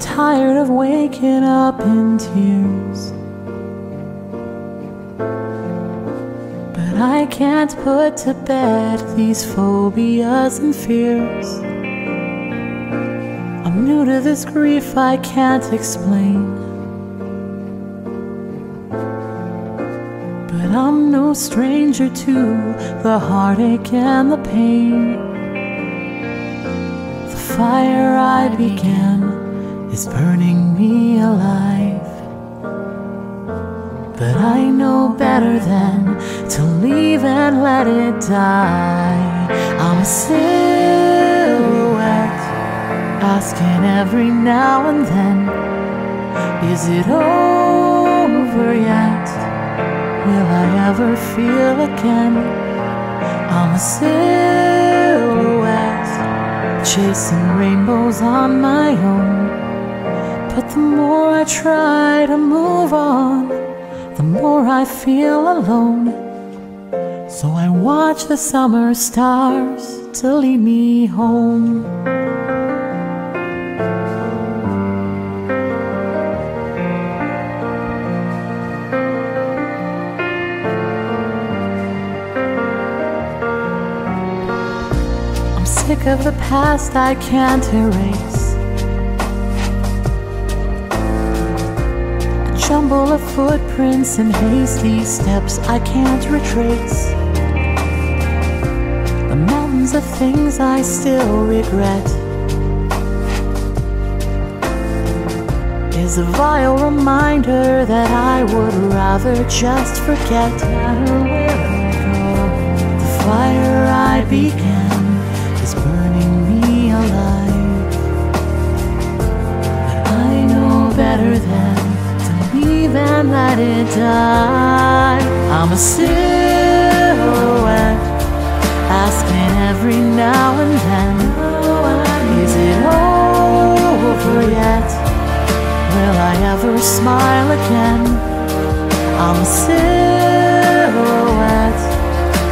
tired of waking up in tears, but I can't put to bed these phobias and fears. I'm new to this grief I can't explain, but I'm no stranger to the heartache and the pain. The fire I began is burning me alive, but I know better than to leave and let it die. I'm a silhouette, asking every now and then, is it over yet? Will I ever feel again? I'm a silhouette, chasing rainbows on my own, but the more I try to move on, the more I feel alone. So I watch the summer stars to lead me home. I'm sick of the past I can't erase, jumble of footprints and hasty steps I can't retrace, the mountains of things I still regret is a vile reminder that I would rather just forget. Where I go, the fire I began is burning me alive, but I know better than and let it die. I'm a silhouette, asking every now and then, is it over yet? Will I ever smile again? I'm a silhouette,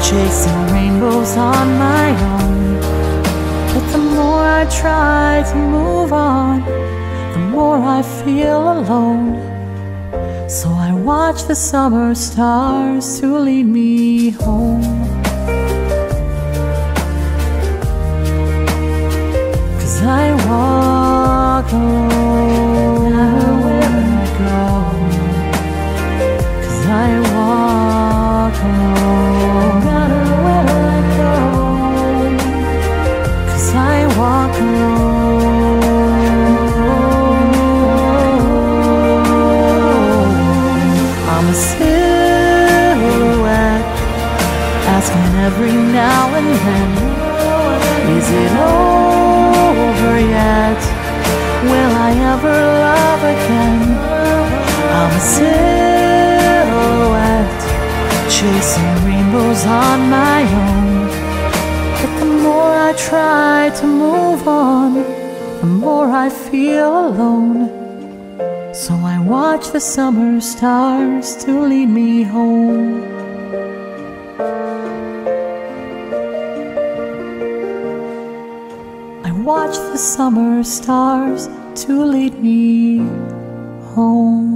chasing rainbows on my own, but the more I try to move on, the more I feel alone. So I watch the summer stars to lead me home, 'cause I walk alone wherever I go, 'cause I walk alone wherever I go, 'cause I walk alone. I'm a silhouette, asking every now and then, is it over yet? Will I ever love again? I'm a silhouette, chasing rainbows on my own, but the more I try to move on, the more I feel alone. So I watch the summer stars to lead me home. I watch the summer stars to lead me home.